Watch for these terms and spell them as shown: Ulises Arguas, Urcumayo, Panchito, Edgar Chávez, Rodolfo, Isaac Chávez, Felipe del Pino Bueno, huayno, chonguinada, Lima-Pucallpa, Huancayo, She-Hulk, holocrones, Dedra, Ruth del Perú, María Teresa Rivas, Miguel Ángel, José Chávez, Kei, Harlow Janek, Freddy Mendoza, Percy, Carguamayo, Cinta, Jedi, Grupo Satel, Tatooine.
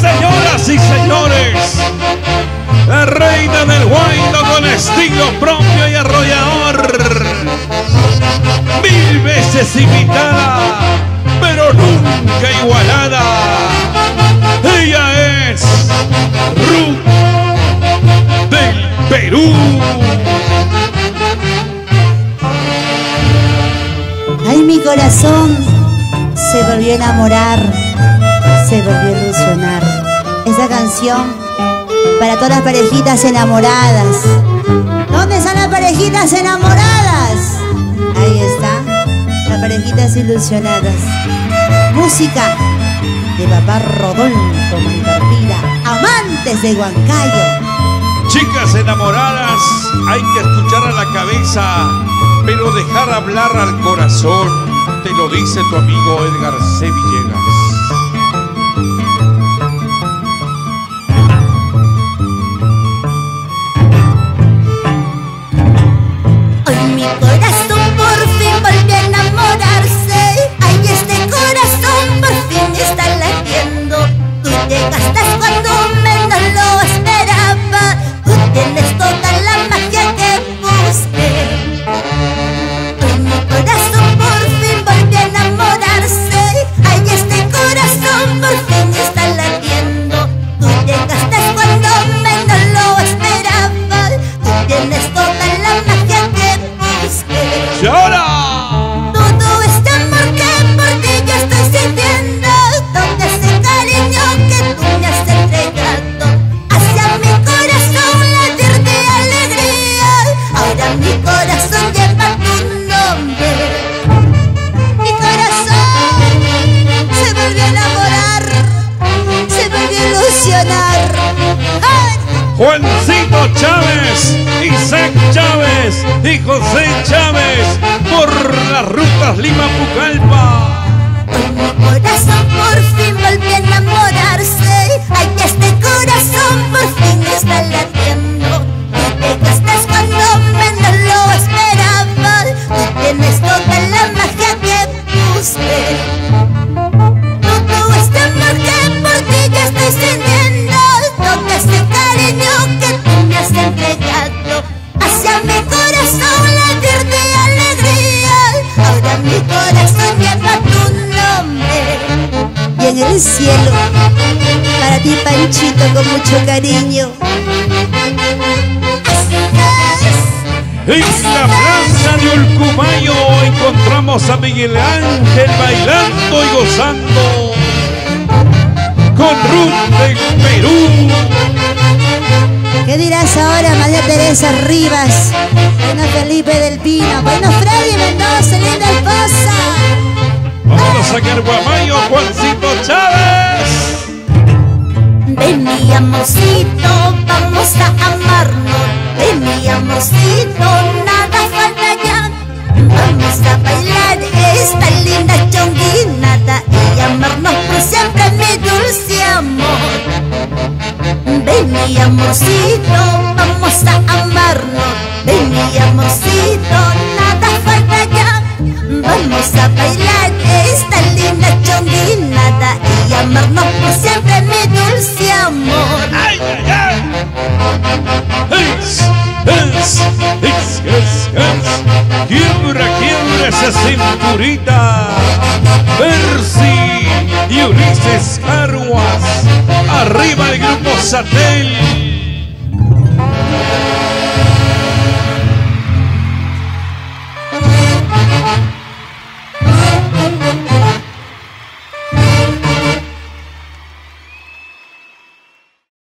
Señoras y señores, la reina del huayno con estilo propio y arrollador, 1000 veces imitada, pero nunca igualada. Ella es Ruth del Perú. Ay, mi corazón se volvió a enamorar, se volvió a ilusionar. Esta canción para todas las parejitas enamoradas. ¿Dónde están las parejitas enamoradas? Ahí están las parejitas ilusionadas. Música de papá Rodolfo Mancartila, amantes de Huancayo. Chicas enamoradas, hay que escuchar a la cabeza, pero dejar hablar al corazón. Te lo dice tu amigo Edgar Chávez. Juancito Chávez, Isaac Chávez y José Chávez por las rutas Lima-Pucallpa. Hoy mi corazón por fin volvió a enamorarse. Ay, este corazón por fin está latiendo. Tú te gastas cuando menos lo esperaba. Tú tienes toda la magia que busqué. Todo este amor que por ti ya estoy sintiendo, todo este cariño que tú me has entregado, hacia mi corazón latir de alegría. Ahora mi corazón lleva tu nombre. Y en el cielo, para ti Panchito con mucho cariño. En la plaza de Urcumayo encontramos a Miguel Ángel bailando y gozando con Ruth del Perú. ¿Qué dirás ahora, María Teresa Rivas? Bueno, Felipe del Pino Bueno, Freddy Mendoza, linda esposa. Vámonos a Carguamayo, Juancito Chávez. Ven mi amorcito, vamos a amarnos. Ven mi amorcito, nada falta ya. Vamos a bailar esta linda chonguinada y amarnos por siempre, mi dulce amor. Ven mi amorcito, vamos a amarnos. Ven mi amorcito, nada falta ya. Vamos a bailar esta linda chonguinada y amarnos por siempre, mi dulce amor. ¡Ay, ay, ay! ¡Es! Quiebra esa cinturita, Percy y Ulises Arguas. Arriba el Grupo Satel.